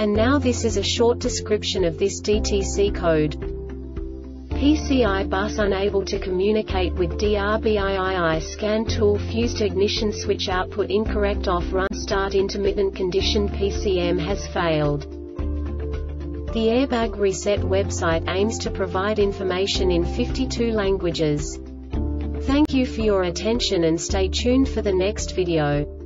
And now this is a short description of this DTC code. PCI bus unable to communicate with DRBIII scan tool fused ignition switch output incorrect off run start intermittent condition PCM has failed. The Airbag Reset website aims to provide information in 52 languages. Thank you for your attention and stay tuned for the next video.